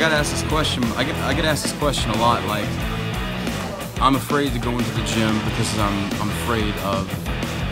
gotta ask this question. I get asked this question a lot. Like, I'm afraid to go into the gym because I'm afraid of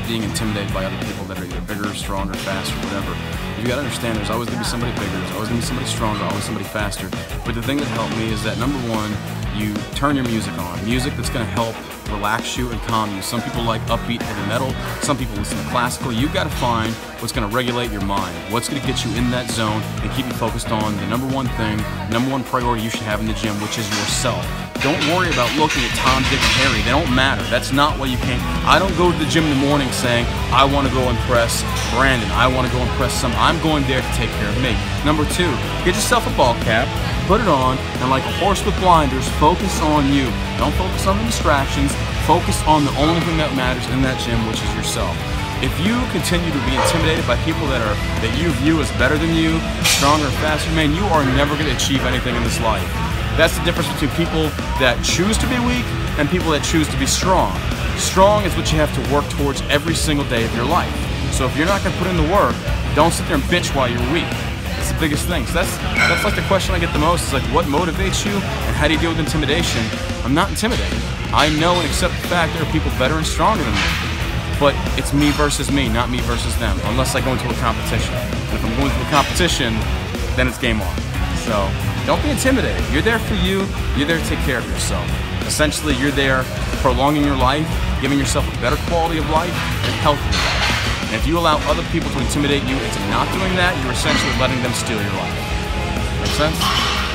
being intimidated by other people that are either bigger, stronger, faster, whatever. You gotta understand, there's always gonna be somebody bigger, there's always gonna be somebody stronger, always somebody faster. But the thing that helped me is that number one, you turn your music on. Music that's gonna help relax you and calm you. Some people like upbeat heavy metal, some people listen to classical. You've got to find what's going to regulate your mind, what's going to get you in that zone and keep you focused on the number one thing, number one priority you should have in the gym, which is yourself. Don't worry about looking at Tom, Dick, and Harry. They don't matter. That's not why you can't. I don't go to the gym in the morning saying, I want to go impress Brandon. I want to go impress some. I'm going there to take care of me. Number two, get yourself a ball cap, put it on, and like a horse with blinders, focus on you. Don't focus on the distractions. Focus on the only thing that matters in that gym, which is yourself. If you continue to be intimidated by people that you view as better than you, stronger, faster, man, you are never going to achieve anything in this life. That's the difference between people that choose to be weak and people that choose to be strong. Strong is what you have to work towards every single day of your life. So if you're not going to put in the work, don't sit there and bitch while you're weak. That's the biggest thing. So that's like the question I get the most, is like, what motivates you and how do you deal with intimidation? I'm not intimidated. I know and accept the fact there are people better and stronger than me. But it's me versus me, not me versus them, unless I go into a competition. And if I'm going into a competition, then it's game on. So don't be intimidated. You're there for you. You're there to take care of yourself. Essentially, you're there prolonging your life, giving yourself a better quality of life and healthier life. And if you allow other people to intimidate you into not doing that, you're essentially letting them steal your life. Make sense?